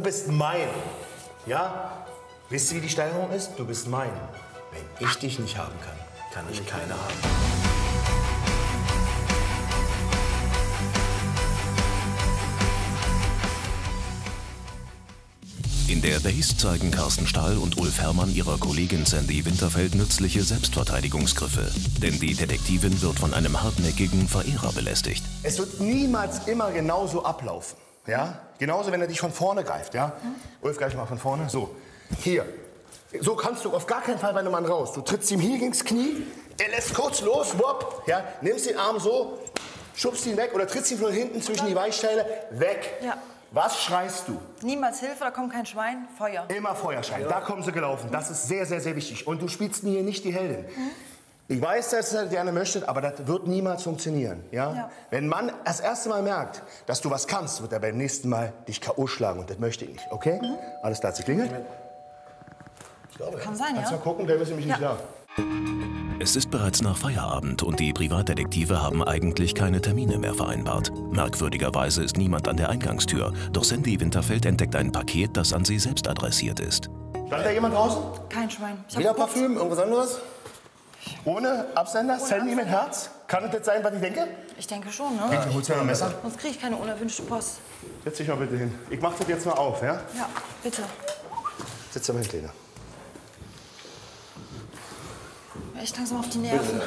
Du bist mein. Ja? Wisst ihr, wie die Steigerung ist? Du bist mein. Wenn ich dich nicht haben kann, kann ich keiner haben. In der Base zeigen Carsten Stahl und Ulf Hermann ihrer Kollegin Sandy Winterfeld nützliche Selbstverteidigungsgriffe. Denn die Detektivin wird von einem hartnäckigen Verehrer belästigt. Es wird niemals immer genauso ablaufen. Ja? Genauso, wenn er dich von vorne greift. Ja? Hm? Ulf, gleich mal von vorne. So, hier. So kannst du auf gar keinen Fall bei einem Mann raus. Du trittst ihm hier gegens Knie, er lässt kurz los, wop, ja? Nimmst den Arm so, schubst ihn weg oder trittst ihn von hinten zwischen die Weichteile weg. Ja. Was schreist du? Niemals Hilfe, da kommt kein Schwein, Feuer. Immer Feuerschein, ja. Da kommen sie gelaufen. Das ist sehr, sehr, sehr wichtig. Und du spielst hier nicht die Heldin. Mhm. Ich weiß, dass ihr das gerne möchtet, aber das wird niemals funktionieren. Ja? Ja. Wenn man das erste Mal merkt, dass du was kannst, wird er beim nächsten Mal dich K.O. schlagen. Und das möchte ich nicht, okay? Mhm. Alles klar, sie klingelt? Ich glaube, kann sein, ja. Kannst du mal gucken, der ist nämlich nicht da. Es ist bereits nach Feierabend und die Privatdetektive haben eigentlich keine Termine mehr vereinbart. Merkwürdigerweise ist niemand an der Eingangstür, doch Sandy Winterfeld entdeckt ein Paket, das an sie selbst adressiert ist. Stand da jemand draußen? Kein Schwein. Wieder Parfüm, irgendwas anderes? Ohne Absender? Sandy mit Herz? Kann das jetzt sein, was ich denke? Ich denke schon, ne? Ich hol's ja noch ein Messer. Sonst kriege ich keine unerwünschte Post. Setz dich mal bitte hin. Ich mach das jetzt mal auf, ja? Ja, bitte. Sitz da mal hin, Kleiner. Echt langsam auf die Nerven.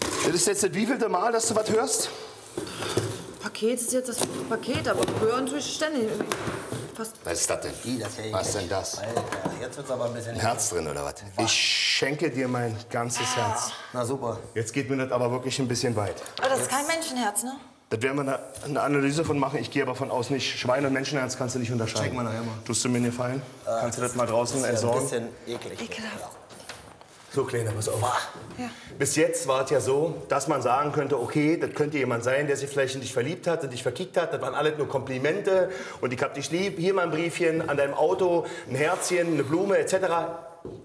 Das ist jetzt das wievielte Mal, dass du was hörst? Paket ist jetzt das Paket, aber hören tue ich ständig. Was ist das denn? Was ist denn das? Alter, jetzt wird's aber ein bisschen... Ein Herz drin, oder was? Ich schenke dir mein ganzes Herz. Na super. Jetzt geht mir das aber wirklich ein bisschen weit. Aber das ist kein Menschenherz, ne? Das werden wir eine Analyse von machen. Ich gehe aber von aus nicht. Schwein- und Menschenherz kannst du nicht unterscheiden. Check mal nachher mal. Tust du mir einen Gefallen? Kannst du das mal draußen entsorgen? Das ist ein bisschen eklig. Ekelhaft. So, Kleiner, pass auf. Ja. Bis jetzt war es ja so, dass man sagen könnte, okay, das könnte jemand sein, der sich vielleicht in dich verliebt hat und dich verkickt hat. Das waren alles nur Komplimente und ich hab dich lieb. Hier mal ein Briefchen an deinem Auto, ein Herzchen, eine Blume etc.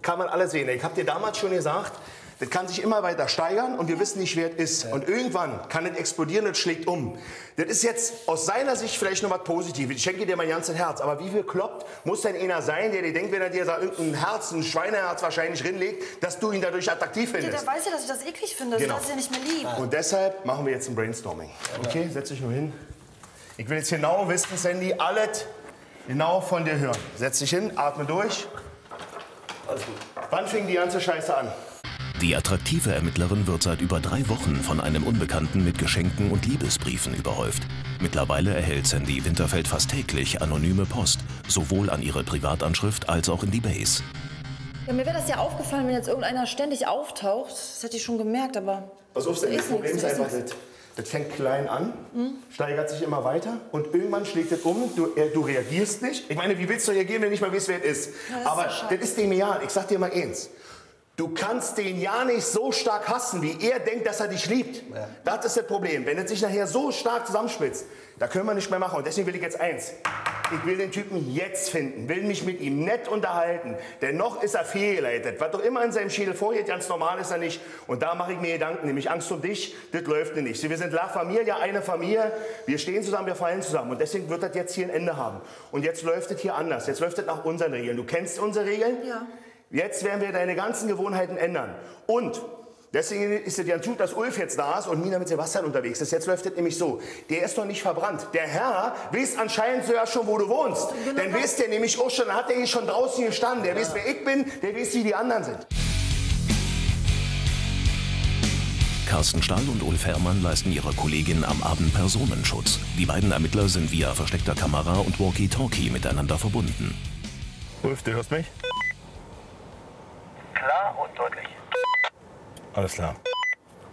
Kann man alles sehen. Ich hab dir damals schon gesagt, das kann sich immer weiter steigern und wir wissen nicht, wer es ist. Ja. Und irgendwann kann es explodieren und schlägt um. Das ist jetzt aus seiner Sicht vielleicht noch was Positives. Ich schenke dir mein ganzes Herz. Aber wie viel kloppt muss denn einer sein, der dir denkt, wenn er dir da irgendein Herz, ein Schweineherz wahrscheinlich rinlegt, dass du ihn dadurch attraktiv findest? Der weiß ja, dass ich das eklig finde. Genau. Das ist ja nicht mehr lieb. Und deshalb machen wir jetzt ein Brainstorming. Okay, setz dich nur hin. Ich will jetzt genau wissen, Sandy, alles genau von dir hören. Setz dich hin, atme durch. Alles gut. Wann fing die ganze Scheiße an? Die attraktive Ermittlerin wird seit über 3 Wochen von einem Unbekannten mit Geschenken und Liebesbriefen überhäuft. Mittlerweile erhält Sandy Winterfeld fast täglich anonyme Post, sowohl an ihre Privatanschrift als auch in die Base. Ja, mir wäre das ja aufgefallen, wenn jetzt irgendeiner ständig auftaucht. Das hätte ich schon gemerkt, aber... Pass auf, das Problem ist einfach nicht. Das fängt klein an, steigert sich immer weiter und irgendwann schlägt es um, du reagierst nicht. Ich meine, wie willst du reagieren, wenn du nicht mal weißt, wer es ist? Ja, das aber ist das ist dem egal, ich sag dir mal eins. Du kannst den ja nicht so stark hassen, wie er denkt, dass er dich liebt. Ja. Das ist das Problem. Wenn es sich nachher so stark zusammenschmilzt, da können wir nicht mehr machen. Und deswegen will ich jetzt eins. Ich will den Typen jetzt finden, will mich mit ihm nett unterhalten. Denn noch ist er fehlgeleitet. Was doch immer in seinem Schädel vorgeht, ganz normal ist er nicht. Und da mache ich mir Gedanken, nämlich Angst um dich, das läuft nicht. Wir sind La Familia, eine Familie. Wir stehen zusammen, wir fallen zusammen. Und deswegen wird das jetzt hier ein Ende haben. Und jetzt läuft es hier anders. Jetzt läuft es nach unseren Regeln. Du kennst unsere Regeln? Ja. Jetzt werden wir deine ganzen Gewohnheiten ändern. Und deswegen ist es ja gut, dass Ulf jetzt da ist und Mina mit Sebastian unterwegs ist. Jetzt läuft es nämlich so. Der ist noch nicht verbrannt. Der Herr weiß anscheinend sogar schon, wo du wohnst. Genau. Dann weiß der nämlich auch schon, dann hat der hier schon draußen gestanden. Der weiß, wer ich bin, der weiß, wie die anderen sind. Carsten Stahl und Ulf Hermann leisten ihrer Kollegin am Abend Personenschutz. Die beiden Ermittler sind via versteckter Kamera und Walkie-Talkie miteinander verbunden. Ulf, du hörst mich? Klar und deutlich. Alles klar.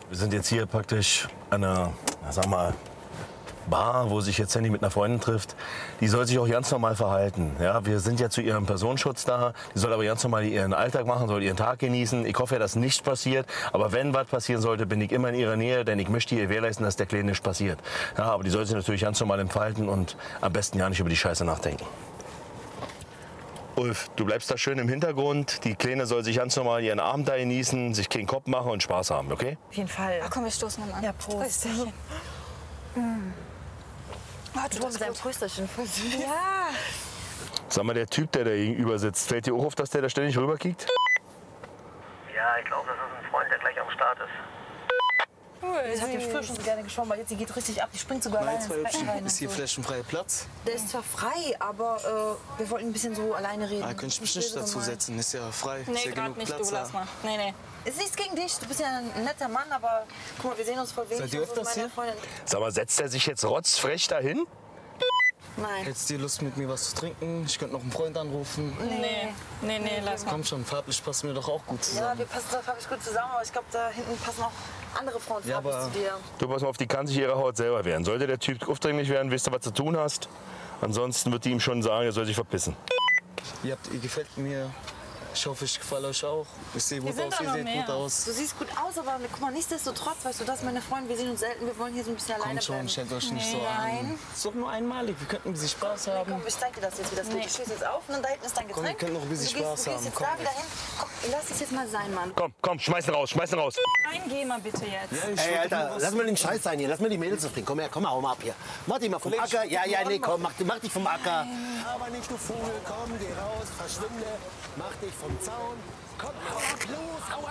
Wir sind jetzt hier praktisch an einer, sag mal, Bar, wo sich jetzt Sandy mit einer Freundin trifft. Die soll sich auch ganz normal verhalten. Ja, wir sind ja zu ihrem Personenschutz da. Die soll aber ganz normal ihren Alltag machen, soll ihren Tag genießen. Ich hoffe ja, dass nichts passiert. Aber wenn was passieren sollte, bin ich immer in ihrer Nähe, denn ich möchte ihr gewährleisten, dass der Kleine nichts passiert. Ja, aber die soll sich natürlich ganz normal entfalten und am besten ja nicht über die Scheiße nachdenken. Ulf, du bleibst da schön im Hintergrund. Die Kleine soll sich ganz normal ihren Abend da genießen, sich keinen Kopf machen und Spaß haben, okay? Auf jeden Fall. Ach komm, wir stoßen mal an. Ja, Prost. Prösterchen. Mm. Oh, du hast ein Prösterchen. Ja. Sag mal, der Typ, der da gegenüber sitzt, fällt dir auch auf, dass der da ständig rüberkickt? Ja, ich glaube, das ist ein Freund, der gleich am Start ist. Cool, das habe ich früher schon so gerne geschaut, weil jetzt die geht richtig ab, die springt sogar rein. Ist hier vielleicht ein freier Platz? Der ist zwar frei, aber wir wollten ein bisschen so alleine reden. Ah, könntest du mich nicht dazu setzen, ist ja frei. Nee, gerade nicht, du lass mal. Nee, nee. Ist nichts gegen dich, du bist ja ein netter Mann, aber guck mal, wir sehen uns voll wenig. Seid ihr öfters hier? Sag mal, setzt er sich jetzt rotzfrech dahin? Nein. Hättest du Lust, mit mir was zu trinken? Ich könnte noch einen Freund anrufen. Nee, nee, nee, lass mal. Komm schon, farblich passen wir doch auch gut zusammen. Ja, wir passen doch farblich gut zusammen, aber ich glaube, da hinten passen auch andere Frauen farblich zu dir. Du, pass mal auf, die kann sich ihrer Haut selber wehren. Sollte der Typ aufdringlich werden, weißt du, was zu tun hast. Ansonsten wird die ihm schon sagen, er soll sich verpissen. Ihr gefällt mir. Ich hoffe, ich gefalle euch auch. Ich sehe gut aus, ihr seht gut aus. Du siehst gut aus, aber guck mal, nichtsdestotrotz, weißt du, das meine Freunde, wir sehen uns selten, wir wollen hier so ein bisschen alleine bleiben. Komm schon, stellt euch nicht so an. Es ist doch nur einmalig, wir könnten ein bisschen Spaß haben. Komm, ich zeig dir das jetzt, wie das geht. Ich schieße jetzt auf und dann da hinten ist dein Getränk. Komm, wir können noch ein bisschen Spaß haben. Du gehst jetzt da wieder hin. Komm, lass es jetzt mal sein, Mann. Komm, komm, schmeiß ihn raus, schmeiß ihn raus. Nein, geh mal bitte jetzt. Ey, Alter, lass mal den Scheiß sein hier, lass mal die Mädels zufrieden. Komm her, komm mal, hau mal ab hier. Mach dich mal vom Acker. Ja, ja, nee, komm, mach dich vom Acker. Aber nicht, du Vogel, komm, geh raus, verschwinde, mach dich vom Zaun. Komm, hau ab, los, hau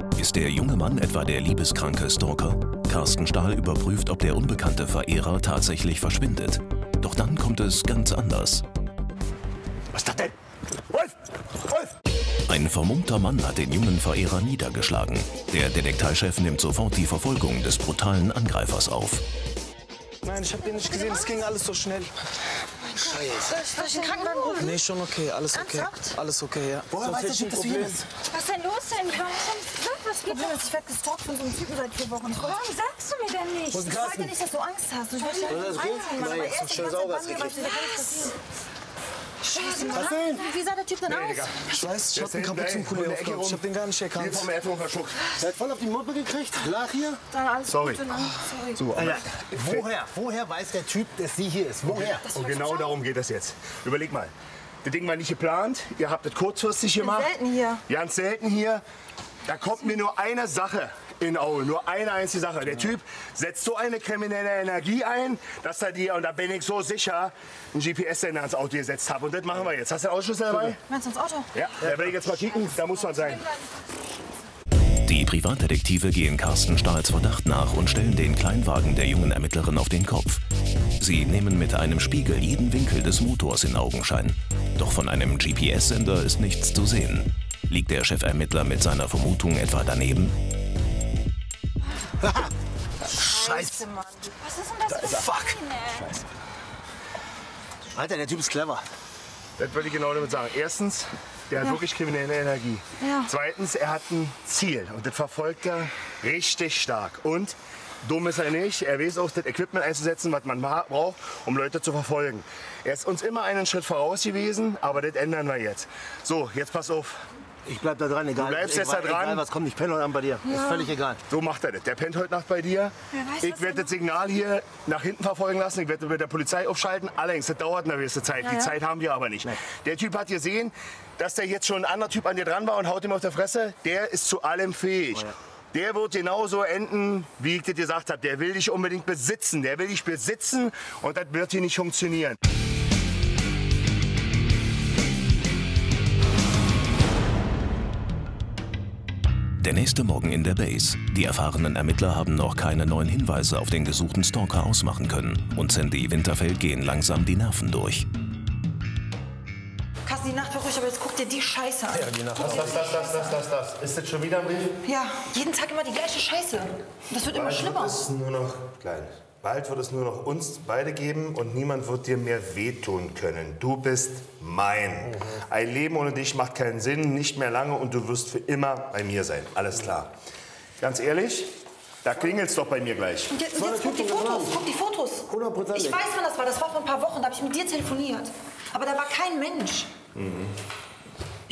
ab! Ist der junge Mann etwa der liebeskranke Stalker? Carsten Stahl überprüft, ob der unbekannte Verehrer tatsächlich verschwindet. Doch dann kommt es ganz anders. Was ist das denn? Wolf! Wolf! Ein vermummter Mann hat den jungen Verehrer niedergeschlagen. Der Detektivchef nimmt sofort die Verfolgung des brutalen Angreifers auf. Nein, ich hab den nicht gesehen, es ging alles so schnell. Scheiße. Soll ich einen Krankenwagen rufen? Nee, schon okay, alles okay. Ernsthaft? Alles okay, ja. Woher weißt du schon, dass du hier bist? Was ist denn los denn? Warum ist das Problem? Ich werd gestalkt von so einem Typen seit 4 Wochen. Warum sagst du mir denn nicht? Ich wollte nicht, dass du Angst hast. Ich möchte nicht einzeln machen, aber erst die ganze Band gereicht. Scheiße, Mann. Wie sah der Typ denn aus? Ich weiß, ich hab den Kapuzenpulli aufgehabt. Ich hab den gar nicht erkannt. Der vom Erdloch verschluckt. Der hat voll auf die Moppe gekriegt. Lach hier. Sorry. Woher weiß der Typ, dass sie hier ist? Woher? Und genau darum geht es jetzt. Überleg mal. Das Ding war nicht geplant. Ihr habt das kurzfristig gemacht. Ganz selten hier. Ganz selten hier. Da kommt mir nur eine Sache in Aue, nur eine einzige Sache. Der Typ setzt so eine kriminelle Energie ein, dass er dir, und da bin ich so sicher, einen GPS-Sender ans Auto gesetzt hat. Und das machen wir jetzt. Hast du den Ausschluss dabei? Meinst du ins Auto? Ja, da will ich jetzt mal kicken, da muss man sein. Die Privatdetektive gehen Carsten Stahls Verdacht nach und stellen den Kleinwagen der jungen Ermittlerin auf den Kopf. Sie nehmen mit einem Spiegel jeden Winkel des Motors in Augenschein. Doch von einem GPS-Sender ist nichts zu sehen. Liegt der Chefermittler mit seiner Vermutung etwa daneben? Scheiße, Mann. Was ist denn das für ein Fuck? Scheiße. Alter, der Typ ist clever. Das würde ich genau damit sagen. Erstens, der hat wirklich kriminelle Energie. Ja. Zweitens, er hat ein Ziel und das verfolgt er richtig stark. Und dumm ist er nicht. Er weiß auch, das Equipment einzusetzen, was man braucht, um Leute zu verfolgen. Er ist uns immer einen Schritt voraus gewesen, aber das ändern wir jetzt. So, jetzt pass auf. Ich bleib da dran, egal. Du bleibst jetzt da dran. Egal was kommt, ich penne heute Abend bei dir. Ja. Ist völlig egal. So macht er das. Der pennt heute Nacht bei dir. Ich werde das Signal hier nach hinten verfolgen lassen. Ich werde mit der Polizei aufschalten. Allerdings, das dauert eine gewisse Zeit. Ja, die Zeit haben wir aber nicht. Nein. Der Typ hat gesehen, dass der jetzt schon ein anderer Typ an dir dran war und haut ihm auf der Fresse. Der ist zu allem fähig. Oh, ja. Der wird genauso enden, wie ich dir gesagt habe. Der will dich unbedingt besitzen. Der will dich besitzen und das wird hier nicht funktionieren. Der nächste Morgen in der Base. Die erfahrenen Ermittler haben noch keine neuen Hinweise auf den gesuchten Stalker ausmachen können. Und Sandy Winterfeld gehen langsam die Nerven durch. Carsten, die Nacht war ruhig, aber jetzt guck dir die Scheiße an. Ja, die Nacht. Das. Ist das schon wieder ein Brief? Ja, jeden Tag immer die gleiche Scheiße. Das wird immer schlimmer. Bald wird es nur noch klein. Bald wird es nur noch uns beide geben und niemand wird dir mehr wehtun können. Du bist mein. Ein Leben ohne dich macht keinen Sinn, nicht mehr lange und du wirst für immer bei mir sein. Alles klar. Ganz ehrlich, da klingelt's doch bei mir gleich. Und jetzt guck die Fotos. 100%. Ich weiß, wann das war. Das war vor ein paar Wochen. Da habe ich mit dir telefoniert. Aber da war kein Mensch. Mhm.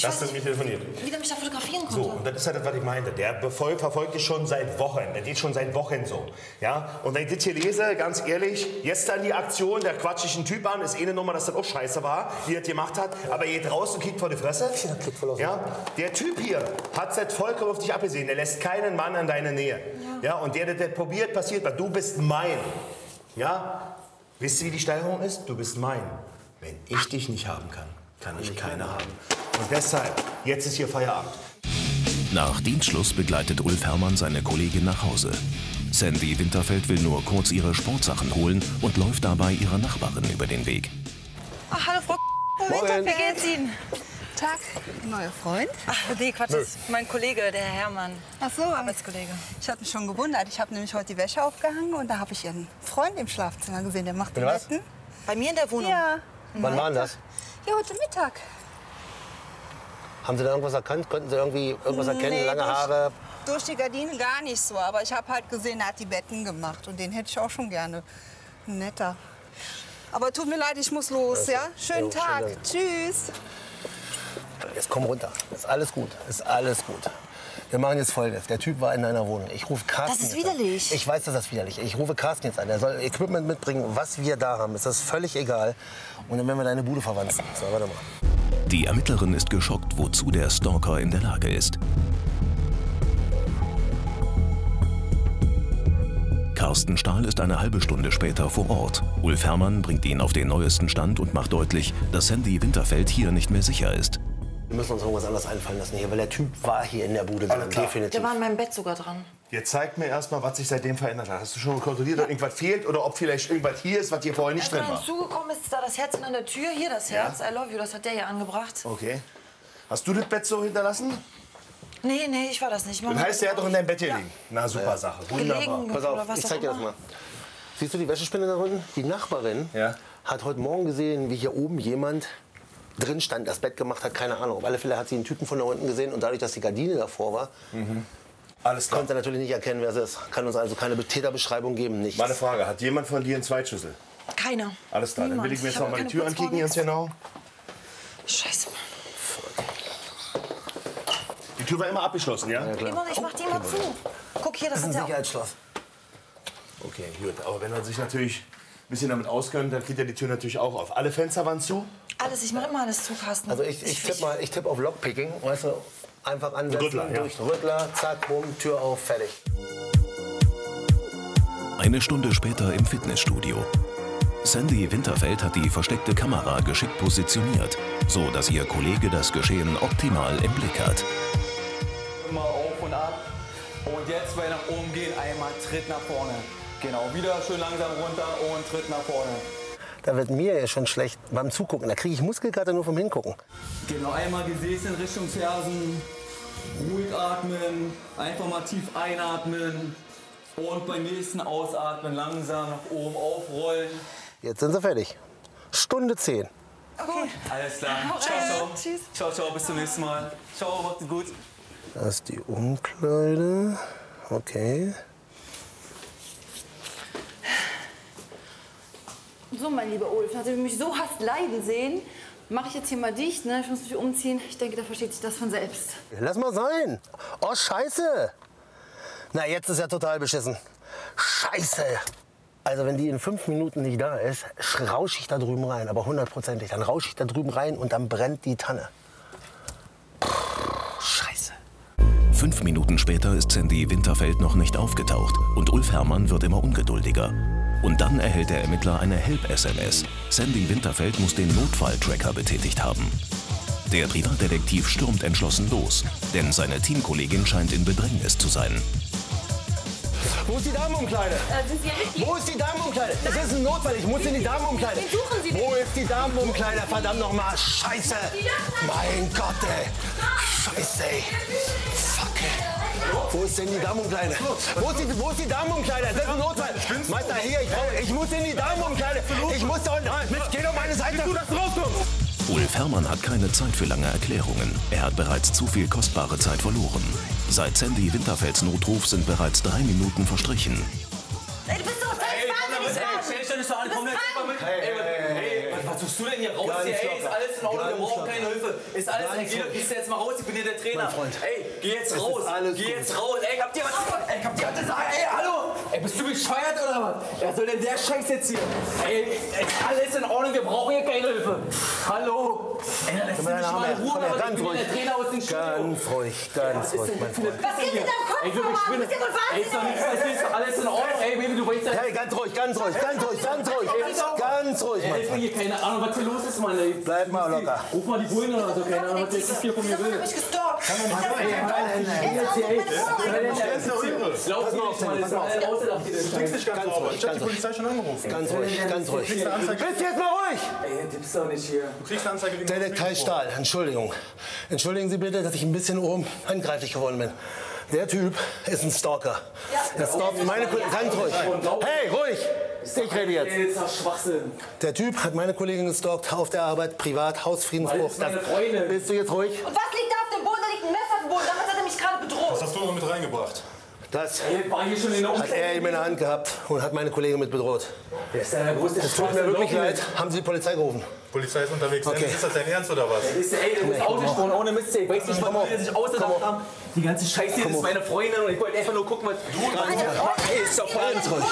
Dass du mit mir telefoniert. Wie der mich da fotografieren konnte. So, und das ist halt das, was ich meinte. Der verfolgt dich schon seit Wochen. Der geht schon seit Wochen so. Ja? Und wenn ich das hier lese, ganz ehrlich, jetzt dann die Aktion, der quatscht dich einen Typ an, ist eh eine Nummer, dass das auch scheiße war, wie er das gemacht hat. Aber er geht raus und kickt vor die Fresse. Ja? Der Typ hier hat es vollkommen auf dich abgesehen. Der lässt keinen Mann an deine Nähe. Ja? Und der probiert, passiert was. Du bist mein. Ja? Wisst ihr, wie die Steigerung ist? Du bist mein. Wenn ich dich nicht haben kann, kann ich keine haben. Und deshalb, jetzt ist hier Feierabend. Nach Dienstschluss begleitet Ulf Hermann seine Kollegin nach Hause. Sandy Winterfeld will nur kurz ihre Sportsachen holen und läuft dabei ihrer Nachbarin über den Weg. Ach, hallo Frau Winterfeld, wie geht's Ihnen? Tag, neuer Freund. Ach, nee, Quatsch, das ist mein Kollege, der Herr Hermann. Ach so, Arbeitskollege. Ich habe mich schon gewundert. Ich habe nämlich heute die Wäsche aufgehangen und da habe ich Ihren Freund im Schlafzimmer gesehen. Der macht den Betten. Bei mir in der Wohnung? Ja. Wann war das? Ja, heute Mittag. Haben Sie da irgendwas erkannt? Konnten Sie irgendwie irgendwas erkennen? Nee, lange Haare? Durch die Gardinen gar nicht so. Aber ich habe halt gesehen, er hat die Betten gemacht. Und den hätte ich auch schon gerne. Netter. Aber tut mir leid, ich muss los. Ja? Schönen Tag. Tschüss. Jetzt komm runter. Ist alles gut. Ist alles gut. Wir machen jetzt Folgendes. Der Typ war in deiner Wohnung. Ich rufe Carsten. Das ist widerlich. Ich weiß, dass das widerlich ist. Ich rufe Carsten jetzt an. Er soll Equipment mitbringen, was wir da haben. Ist das völlig egal. Und dann werden wir deine Bude verwandeln. So, warte mal. Die Ermittlerin ist geschockt, wozu der Stalker in der Lage ist. Carsten Stahl ist eine halbe Stunde später vor Ort. Ulf Hermann bringt ihn auf den neuesten Stand und macht deutlich, dass Sandy Winterfeld hier nicht mehr sicher ist. Wir müssen uns irgendwas anderes einfallen lassen hier, weil der Typ war hier in der Bude dran, definitiv. Der war in meinem Bett sogar dran. Jetzt zeig mir erst mal, was sich seitdem verändert hat. Hast du schon kontrolliert, ob irgendwas fehlt oder ob vielleicht irgendwas hier ist, was hier vorher nicht drin war? Als du zugekommen ist, da das Herz an der Tür, hier das Herz, I love you, das hat der hier angebracht. Okay. Hast du das Bett so hinterlassen? Nee, nee, ich war das nicht. Das heißt, der hat doch in deinem Bett hier liegen. Na, super Sache. Wunderbar. Pass auf, ich zeig dir das mal. Siehst du die Wäschespinne da unten? Die Nachbarin hat heute Morgen gesehen, wie hier oben jemand drin stand, das Bett gemacht hat, keine Ahnung. Auf alle Fälle hat sie einen Typen von da unten gesehen und dadurch, dass die Gardine davor war, konnte er natürlich nicht erkennen, wer es ist. Kann uns also keine Täterbeschreibung geben, nichts. Meine Frage, hat jemand von dir einen Zweitschlüssel? Keiner. Alles klar, niemand. Dann will ich mir jetzt noch mal die Tür ankicken, ganz genau. Scheiße. Die Tür war immer abgeschlossen, ja? Immer, ich mach die immer zu. Guck hier, das ist ein Sicherheitsschloss. Okay, gut. Aber wenn er sich natürlich ein bisschen damit auskennt, dann geht ja die Tür natürlich auch auf. Alle Fenster waren zu? Alles, ich mache immer alles zu, Carsten. Also ich tippe tipp auf Lockpicking, weißt du, einfach ansetzen, Rüttler, durch Rüttler, zack, bumm, Tür auf, fertig. Eine Stunde später im Fitnessstudio. Sandy Winterfeld hat die versteckte Kamera geschickt positioniert, so dass ihr Kollege das Geschehen optimal im Blick hat. Immer auf und ab und jetzt, wenn nach oben geht, einmal Tritt nach vorne. Genau, wieder schön langsam runter und Tritt nach vorne. Da wird mir ja schon schlecht beim Zugucken. Da kriege ich Muskelkater nur vom Hingucken. Genau, einmal Gesäß in Richtung Fersen. Ruhig atmen. Einfach mal tief einatmen. Und beim nächsten Ausatmen langsam nach oben aufrollen. Jetzt sind sie fertig. Stunde 10. Okay. Alles klar. Ciao, ciao. Tschüss. Ciao, ciao. Bis zum nächsten Mal. Ciao, macht's gut. Das ist die Umkleide. Okay. So, mein lieber Ulf, nachdem du mich so hast leiden sehen, mache ich jetzt hier mal dicht. Ne? Ich muss mich umziehen. Ich denke, da versteht sich das von selbst. Lass mal sein. Oh, scheiße. Na, jetzt ist ja total beschissen. Scheiße. Also, wenn die in 5 Minuten nicht da ist, rausche ich da drüben rein. Aber hundertprozentig. Dann rausche ich da drüben rein und dann brennt die Tanne. Pff, scheiße. 5 Minuten später ist Sandy Winterfeld noch nicht aufgetaucht. Und Ulf Hermann wird immer ungeduldiger. Und dann erhält der Ermittler eine Help-SMS. Sandy Winterfeld muss den Notfalltracker betätigt haben. Der Privatdetektiv stürmt entschlossen los, denn seine Teamkollegin scheint in Bedrängnis zu sein. Wo ist die Damenumkleide? Wo ist die Damenumkleide? Das ist ein Notfall, ich muss in die Damenumkleide. Wo ist die Damenumkleide? Verdammt nochmal, scheiße! Mein Gott, ey! Scheiße, ey! Fuck, ey! Wo ist denn die Damenumkleide? Wo ist die Damenumkleide? Das ist ein Notfall. Meister, hier, ich muss in die Damenumkleide. Ich muss da unten. Ich gehe auf meine Seite. Ulf Hermann hat keine Zeit für lange Erklärungen. Er hat bereits zu viel kostbare Zeit verloren. Seit Sandy Winterfelds Notruf sind bereits 3 Minuten verstrichen. Ey, du bist doch was tust du denn hier raus? Hier, ey, ist alles in Ordnung, wir brauchen keine Hilfe. Ist alles in Ordnung, gehst du jetzt mal raus, ich bin hier der Trainer. Ey, geh jetzt raus, geh jetzt raus. Ey, habt ihr was gesagt? Ey, habt ihr was gesagt? Ey, hallo? Ey, bist du bescheuert oder was? Wer soll denn der Scheiß jetzt hier? Ey, ist alles in Ordnung, wir brauchen hier keine Hilfe. Hallo? Ey, dann lässt du mich mal in Ruhe, aber ich bin der Trainer aus dem Studio. Ganz ruhig, mein Freund. Was geht denn da? Ey, du, ich bin... Ey, ist doch nichts passiert, ist doch alles in Ordnung. Ey, Baby, du weißt ja... Hey, ganz ruhig, Mann. Ey, ich hab keine Ahnung, was hier los ist, Mann. Ey. Bleib mal locker. Ruf mal die Bullen oder so, keine Ahnung, was das hier von mir will. Ganz ruhig. Bist jetzt mal ruhig! Ey, tippst doch nicht hier. Du kriegst eine Anzeige gegen den Kai Stahl, Entschuldigung. Entschuldigen Sie bitte, dass ich ein bisschen handgreiflich geworden bin. Der Typ ist ein Stalker. Ja, er stalkt meine Kollegin. Ganz ruhig. Hey, ruhig! Ich rede jetzt. Der Typ hat meine Kollegin gestalkt auf der Arbeit, privat, Hausfriedensbruch. Bist du jetzt ruhig? Und was liegt da auf dem Boden? Da liegt ein Messer auf dem Boden. Damit hat er mich gerade bedroht. Was hast du noch mit reingebracht? Das hat er ihm in der Hand gehabt und hat meine Kollegin mit bedroht. Es tut mir wirklich leid. Haben Sie die Polizei gerufen? Die Polizei ist unterwegs. Okay. Ist das dein Ernst oder was? Ey, du bist ausgesprochen, ohne Mist. Ich weiß nicht, was die sich ausgedacht haben. Die ganze Scheiße hier, das ist meine Freundin und ich wollte einfach nur gucken, was du gerade machst. Ey, ist doch voll zurück.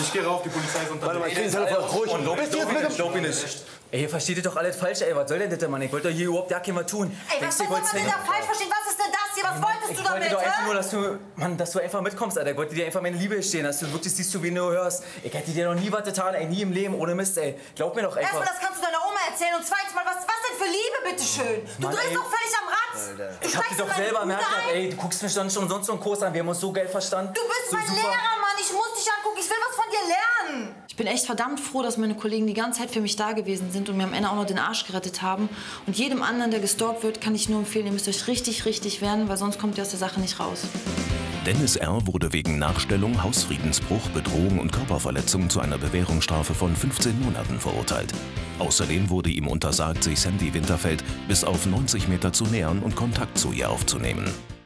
Ich gehe rauf, die Polizei ist unterwegs. Warte mal, ich bin ruhig. Ich glaube nicht. Ey, ihr versteht doch alles falsch, ey. Was soll denn das, Mann? Ich wollte doch hier überhaupt gar keiner tun. Ey, was soll man denn da falsch verstehen? Was ist denn das hier? Was wolltest du damit? Ich wollte doch einfach nur, dass du einfach mitkommst, Alter. Ich wollte dir einfach meine Liebe stehen, dass du wirklich siehst, wie du hörst. Ich hätte dir noch nie was getan, ey. Nie im Leben, ohne Mist, ey. Glaub mir doch einfach. Das kannst du deiner Oma erzählen und zweitens mal, was denn für Liebe, bitteschön? Du drehst doch völlig am Rad. Ich hab dich doch selber merkt, ey, du guckst mich dann schon sonst so einen Kurs an, wir haben uns so geil verstanden. Du bist so mein super Lehrer, Mann, ich muss dich angucken, ich will was von dir lernen. Ich bin echt verdammt froh, dass meine Kollegen die ganze Zeit für mich da gewesen sind und mir am Ende auch noch den Arsch gerettet haben. Und jedem anderen, der gestalkt wird, kann ich nur empfehlen, ihr müsst euch richtig wehren, weil sonst kommt ihr aus der Sache nicht raus. Dennis R. wurde wegen Nachstellung, Hausfriedensbruch, Bedrohung und Körperverletzung zu einer Bewährungsstrafe von 15 Monaten verurteilt. Außerdem wurde ihm untersagt, sich Sandy Winterfeld bis auf 90 Meter zu nähern und Kontakt zu ihr aufzunehmen.